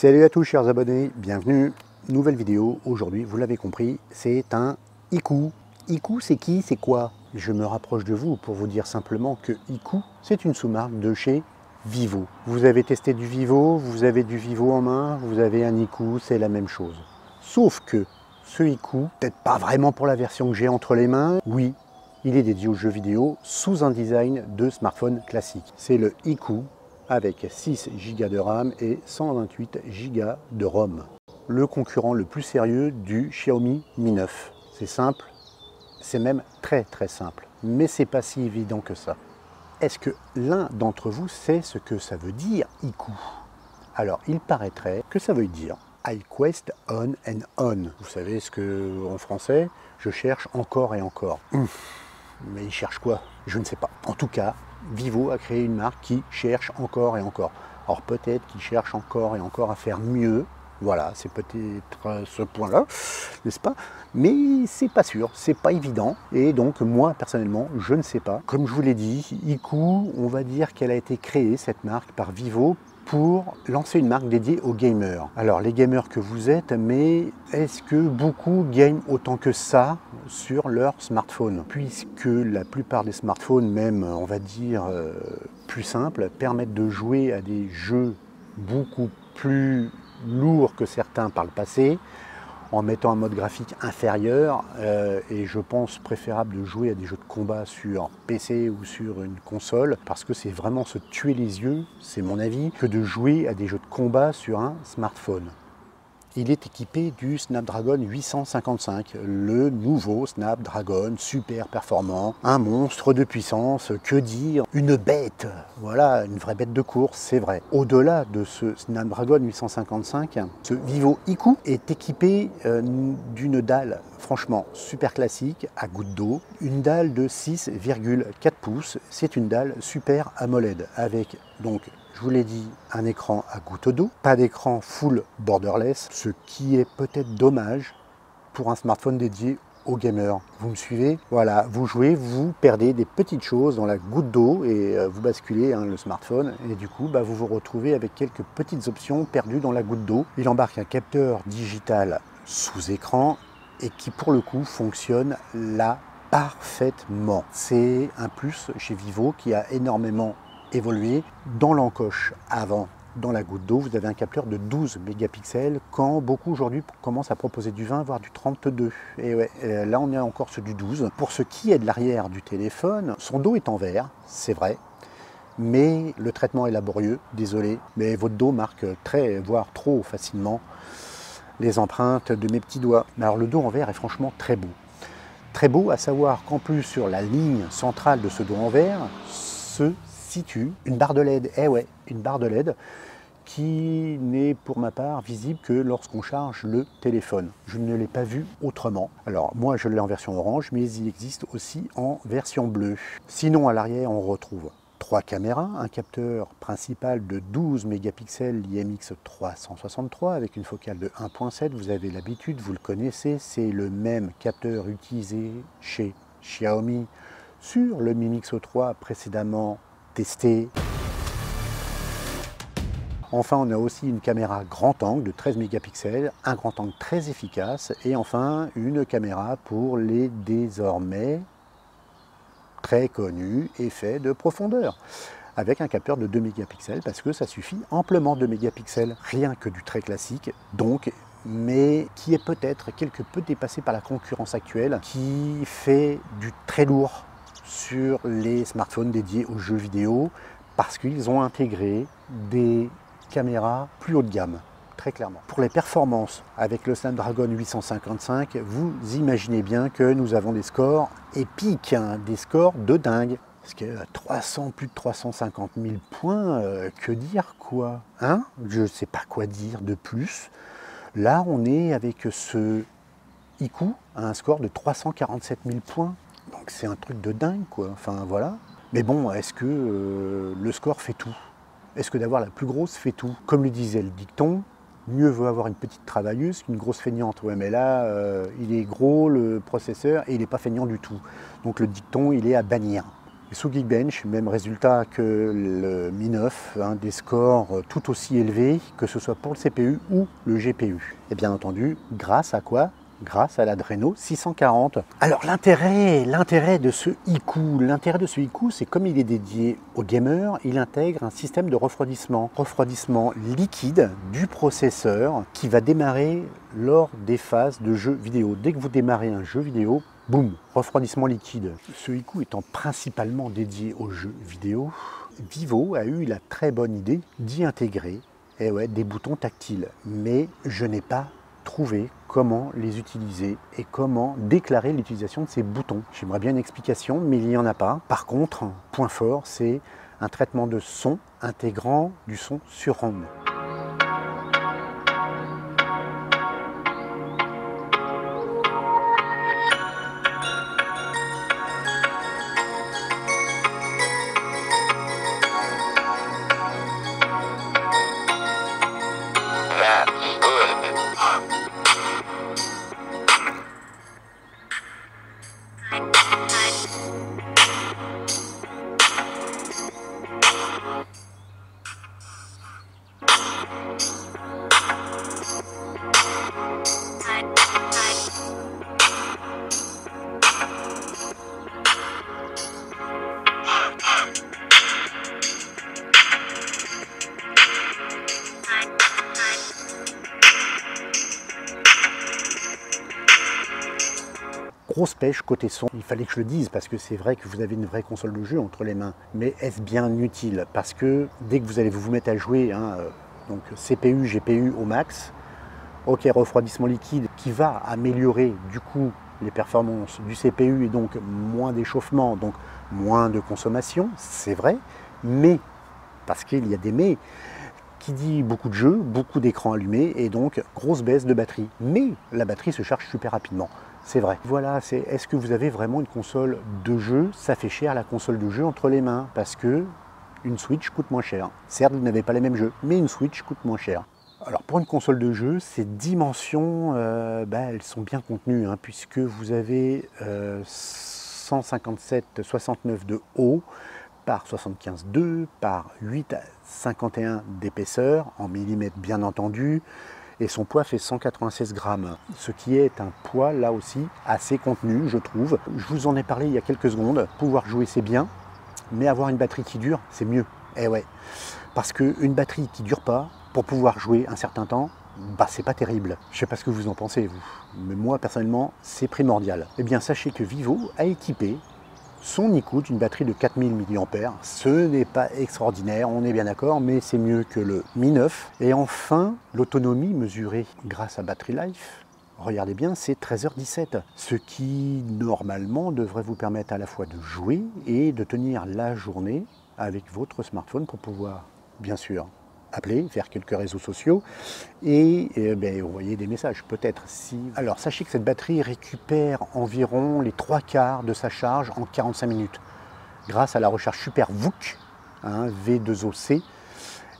Salut à tous chers abonnés, bienvenue, nouvelle vidéo. Aujourd'hui, vous l'avez compris, c'est un iQOO. iQOO, c'est qui, c'est quoi? Je me rapproche de vous pour vous dire simplement que iQOO, c'est une sous-marque de chez Vivo. Vous avez testé du Vivo, vous avez du Vivo en main, vous avez un iQOO, c'est la même chose. Sauf que ce iQOO, peut-être pas vraiment pour la version que j'ai entre les mains, oui, il est dédié aux jeux vidéo sous un design de smartphone classique. C'est le iQOO, avec 6 Go de RAM et 128 Go de ROM. Le concurrent le plus sérieux du Xiaomi Mi 9. C'est simple, c'est même très simple, mais c'est pas si évident que ça. Est-ce que l'un d'entre vous sait ce que ça veut dire iQOO? Alors, il paraîtrait que ça veut dire I quest on and on. Vous savez ce que, en français, je cherche encore et encore. Mais il cherche quoi? Je ne sais pas. En tout cas, Vivo a créé une marque qui cherche encore et encore. Alors peut-être qu'ils cherchent encore et encore à faire mieux. Voilà, c'est peut-être ce point-là, n'est-ce pas? Mais c'est pas sûr, c'est pas évident. Et donc moi, personnellement, je ne sais pas. Comme je vous l'ai dit, iQOO, on va dire qu'elle a été créée, cette marque, par Vivo, pour lancer une marque dédiée aux gamers. Alors les gamers que vous êtes, mais est-ce que beaucoup game autant que ça sur leur smartphone? Puisque la plupart des smartphones, même on va dire plus simples, permettent de jouer à des jeux beaucoup plus lourds que certains par le passé, en mettant un mode graphique inférieur, et je pense préférable de jouer à des jeux de combat sur PC ou sur une console, parce que c'est vraiment se tuer les yeux, c'est mon avis, que de jouer à des jeux de combat sur un smartphone. Il est équipé du Snapdragon 855, le nouveau Snapdragon super performant, un monstre de puissance, que dire, une bête, voilà, une vraie bête de course, c'est vrai. Au-delà de ce Snapdragon 855, ce Vivo iQOO est équipé d'une dalle, franchement, super classique, à goutte d'eau, une dalle de 6,4 pouces, c'est une dalle super AMOLED, avec donc, je vous l'ai dit, un écran à goutte d'eau, pas d'écran full borderless, ce qui est peut-être dommage pour un smartphone dédié aux gamers. Vous me suivez? Voilà, vous jouez, vous perdez des petites choses dans la goutte d'eau et vous basculez le smartphone et du coup vous vous retrouvez avec quelques petites options perdues dans la goutte d'eau. Il embarque un capteur digital sous écran et qui pour le coup fonctionne là parfaitement. C'est un plus chez Vivo qui a énormément évoluer. Dans l'encoche avant, dans la goutte d'eau, vous avez un capteur de 12 mégapixels quand beaucoup aujourd'hui commencent à proposer du 20 voire du 32. Et ouais, là on est encore sur du 12. Pour ce qui est de l'arrière du téléphone, son dos est en verre, c'est vrai, mais le traitement est laborieux, désolé, mais votre dos marque très, voire trop facilement les empreintes de mes petits doigts. Alors le dos en verre est franchement très beau. Très beau, à savoir qu'en plus sur la ligne centrale de ce dos en verre, ce situe une barre de LED, eh ouais, une barre de LED qui n'est pour ma part visible que lorsqu'on charge le téléphone. Je ne l'ai pas vu autrement. Alors moi je l'ai en version orange, mais il existe aussi en version bleue. Sinon à l'arrière on retrouve 3 caméras, un capteur principal de 12 mégapixels IMX363 avec une focale de 1.7, vous avez l'habitude, vous le connaissez, c'est le même capteur utilisé chez Xiaomi sur le Mi Mix 3 précédemment testé. Enfin, on a aussi une caméra grand angle de 13 mégapixels, un grand angle très efficace et enfin une caméra pour les désormais très connus effets de profondeur avec un capteur de 2 mégapixels parce que ça suffit amplement 2 mégapixels, rien que du très classique donc, mais qui est peut-être quelque peu dépassé par la concurrence actuelle qui fait du très lourd sur les smartphones dédiés aux jeux vidéo parce qu'ils ont intégré des caméras plus haut de gamme, très clairement. Pour les performances avec le Snapdragon 855, vous imaginez bien que nous avons des scores épiques, hein, des scores de dingue. Parce que 300, plus de 350 000 points, que dire quoi, hein? Je ne sais pas quoi dire de plus. Là, on est avec ce iQOO à un score de 347 000 points. Donc c'est un truc de dingue quoi, enfin voilà. Mais bon, est-ce que le score fait tout? Est-ce que d'avoir la plus grosse fait tout? Comme le disait le dicton, mieux vaut avoir une petite travailleuse qu'une grosse feignante. Ouais mais là, il est gros le processeur et il n'est pas feignant du tout. Donc le dicton, il est à bannir. Sous Geekbench, même résultat que le Mi 9, hein, des scores tout aussi élevés, que ce soit pour le CPU ou le GPU. Et bien entendu, grâce à quoi? Grâce à l'Adreno 640. Alors l'intérêt de ce iQOO, c'est comme il est dédié aux gamers, il intègre un système de refroidissement liquide du processeur qui va démarrer lors des phases de jeu vidéo. Dès que vous démarrez un jeu vidéo, boum, refroidissement liquide. Ce iQOO étant principalement dédié aux jeux vidéo, Vivo a eu la très bonne idée d'y intégrer des boutons tactiles, mais je n'ai pas trouver comment les utiliser et comment déclarer l'utilisation de ces boutons. J'aimerais bien une explication, mais il n'y en a pas. Par contre, point fort, c'est un traitement de son intégrant du son surround. Grosse pêche côté son, il fallait que je le dise parce que c'est vrai que vous avez une vraie console de jeu entre les mains, mais est-ce bien utile? Parce que dès que vous allez vous mettre à jouer, hein, donc CPU, GPU au max, ok, refroidissement liquide qui va améliorer du coup les performances du CPU et donc moins d'échauffement, donc moins de consommation, c'est vrai, mais, parce qu'il y a des mais, qui dit beaucoup de jeux, beaucoup d'écrans allumés et donc grosse baisse de batterie, mais la batterie se charge super rapidement. C'est vrai. Voilà, est-ce que vous avez vraiment une console de jeu? Ça fait cher la console de jeu entre les mains, parce que une Switch coûte moins cher. Certes, vous n'avez pas les mêmes jeux, mais une Switch coûte moins cher. Alors pour une console de jeu, ces dimensions, elles sont bien contenues, hein, puisque vous avez 157,69 de haut, par 75,2, par 8,51 d'épaisseur, en millimètres bien entendu, et son poids fait 196 grammes, ce qui est un poids là aussi assez contenu, je trouve. Je vous en ai parlé il y a quelques secondes, pouvoir jouer c'est bien, mais avoir une batterie qui dure, c'est mieux. Eh ouais, parce qu'une batterie qui dure pas, pour pouvoir jouer un certain temps, bah c'est pas terrible. Je sais pas ce que vous en pensez, vous, mais moi personnellement, c'est primordial. Eh bien, sachez que Vivo a équipé son iQOO d'une batterie de 4000 mAh, ce n'est pas extraordinaire, on est bien d'accord, mais c'est mieux que le Mi 9. Et enfin, l'autonomie mesurée grâce à Battery Life, regardez bien, c'est 13h17, ce qui normalement devrait vous permettre à la fois de jouer et de tenir la journée avec votre smartphone pour pouvoir, bien sûr, appeler, faire quelques réseaux sociaux et envoyer des messages peut-être si... Alors sachez que cette batterie récupère environ les 3/4 de sa charge en 45 minutes grâce à la recharge SuperVOOC, hein, V2OC,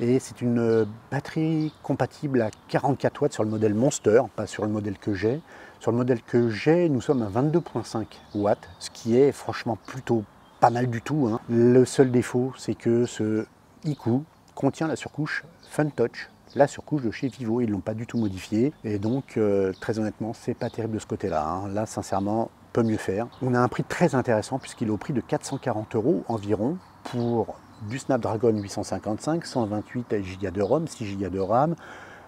et c'est une batterie compatible à 44 watts sur le modèle MONSTER, pas sur le modèle que j'ai. Sur le modèle que j'ai, nous sommes à 22,5 watts, ce qui est franchement plutôt pas mal du tout, hein. Le seul défaut, c'est que ce iQOO contient la surcouche FunTouch, la surcouche de chez Vivo, ils ne l'ont pas du tout modifiée, et donc très honnêtement, c'est pas terrible de ce côté-là, hein. Là, sincèrement, peut mieux faire. On a un prix très intéressant puisqu'il est au prix de 440 € environ pour du Snapdragon 855, 128 Go de ROM, 6 Go de RAM,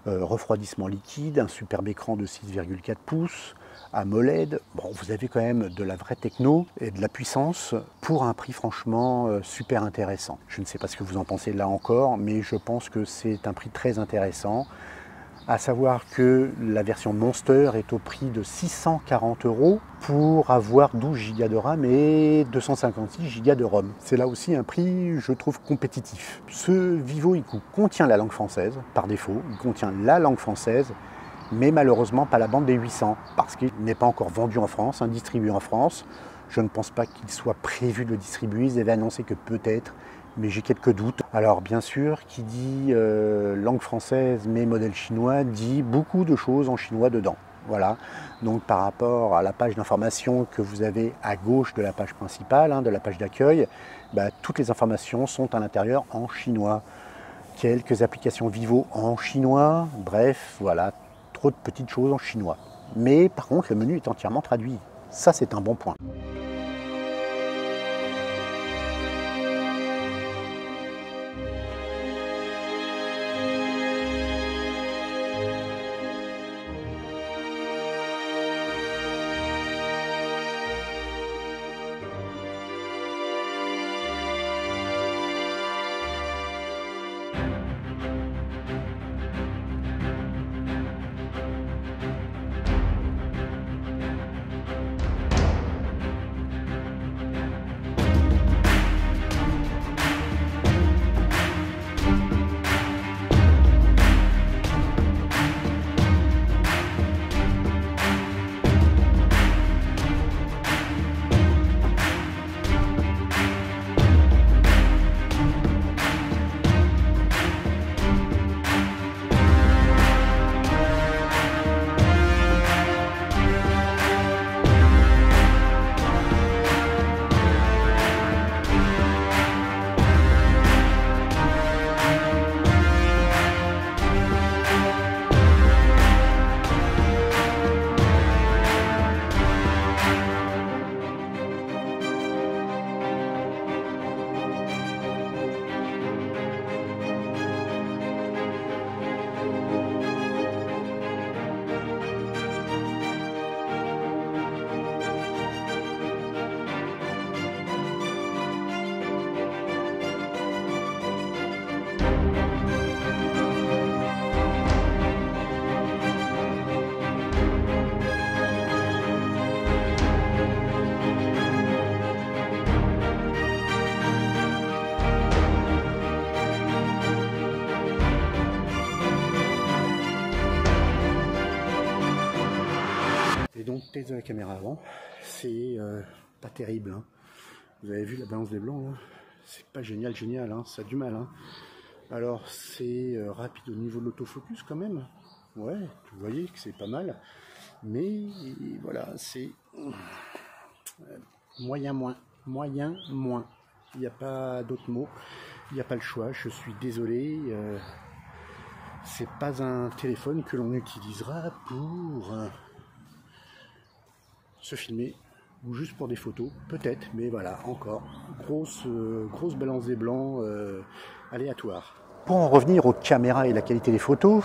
refroidissement liquide, un superbe écran de 6,4 pouces, AMOLED, bon, vous avez quand même de la vraie techno et de la puissance pour un prix franchement super intéressant. Je ne sais pas ce que vous en pensez là encore, mais je pense que c'est un prix très intéressant. À savoir que la version Monster est au prix de 640 € pour avoir 12 Go de RAM et 256 Go de ROM. C'est là aussi un prix, je trouve, compétitif. Ce Vivo iQOO contient la langue française, par défaut, il contient la langue française, mais malheureusement pas la bande des 800, parce qu'il n'est pas encore vendu en France, hein, distribué en France. Je ne pense pas qu'il soit prévu de le distribuer, ils avaient annoncé que peut-être, mais j'ai quelques doutes. Alors bien sûr, qui dit langue française mais modèle chinois, dit beaucoup de choses en chinois dedans. Voilà, donc par rapport à la page d'information que vous avez à gauche de la page principale, de la page d'accueil, toutes les informations sont à l'intérieur en chinois. Quelques applications Vivo en chinois, bref, voilà, trop de petites choses en chinois. Mais par contre, le menu est entièrement traduit. Ça, c'est un bon point. De la caméra avant, c'est pas terrible, Vous avez vu la balance des blancs, c'est pas génial, ça a du mal, Alors c'est rapide au niveau de l'autofocus quand même, ouais, vous voyez que c'est pas mal, mais voilà, c'est moyen moins, il n'y a pas d'autre mot, il n'y a pas le choix, je suis désolé, c'est pas un téléphone que l'on utilisera pour... se filmer ou juste pour des photos peut-être, mais voilà, encore grosse balance des blancs aléatoire. Pour en revenir aux caméras et la qualité des photos,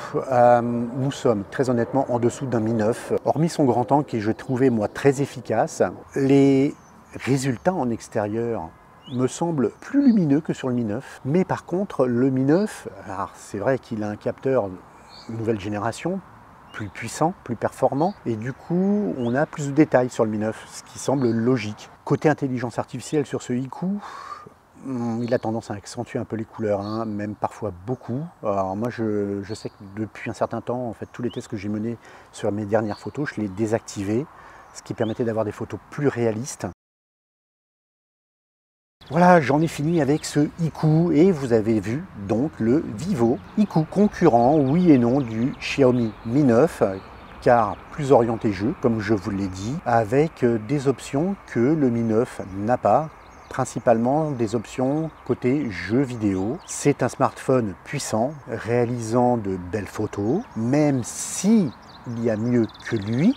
nous sommes très honnêtement en dessous d'un Mi 9, hormis son grand angle qui je trouvais moi très efficace. Les résultats en extérieur me semblent plus lumineux que sur le Mi 9, mais par contre le Mi 9, c'est vrai qu'il a un capteur nouvelle génération plus puissant, plus performant, et du coup on a plus de détails sur le Mi 9, ce qui semble logique. Côté intelligence artificielle sur ce iQOO, il a tendance à accentuer un peu les couleurs, même parfois beaucoup. Alors moi je sais que depuis un certain temps, en fait, tous les tests que j'ai menés sur mes dernières photos, je les désactivais, ce qui permettait d'avoir des photos plus réalistes. Voilà, j'en ai fini avec ce iQOO et vous avez vu donc le Vivo iQOO, concurrent oui et non du Xiaomi Mi 9, car plus orienté jeu, comme je vous l'ai dit, avec des options que le Mi 9 n'a pas, principalement des options côté jeux vidéo. C'est un smartphone puissant, réalisant de belles photos, même s'il y a mieux que lui.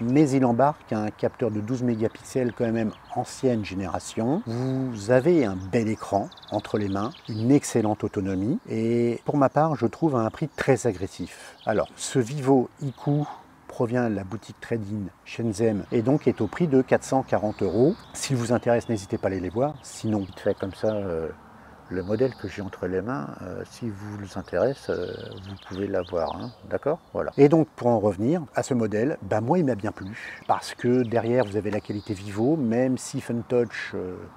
Mais il embarque un capteur de 12 mégapixels quand même ancienne génération. Vous avez un bel écran entre les mains, une excellente autonomie et pour ma part je trouve à un prix très agressif. Alors ce Vivo iQOO provient de la boutique Trade-in Shenzhen et donc est au prix de 440 €. S'il vous intéresse, n'hésitez pas à aller les voir, sinon vite fait comme ça. Le modèle que j'ai entre les mains, si vous intéresse, vous pouvez l'avoir, d'accord, voilà. Et donc pour en revenir à ce modèle, moi il m'a bien plu, parce que derrière vous avez la qualité Vivo, même si FunTouch,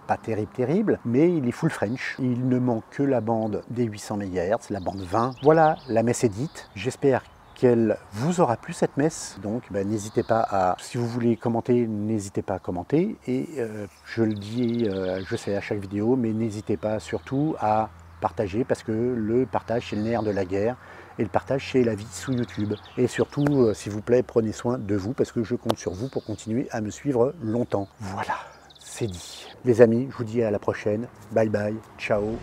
pas terrible, mais il est full French. Il ne manque que la bande des 800 MHz, la bande 20. Voilà, la messe est dite, j'espère qu'elle vous aura plu cette messe, donc n'hésitez pas à, si vous voulez commenter, n'hésitez pas à commenter, et je le dis, je sais à chaque vidéo, mais n'hésitez pas surtout à partager, parce que le partage c'est le nerf de la guerre, et le partage chez La Vie sous YouTube. Et surtout, s'il vous plaît, prenez soin de vous parce que je compte sur vous pour continuer à me suivre longtemps. Voilà, c'est dit. Les amis, je vous dis à la prochaine. Bye bye, ciao.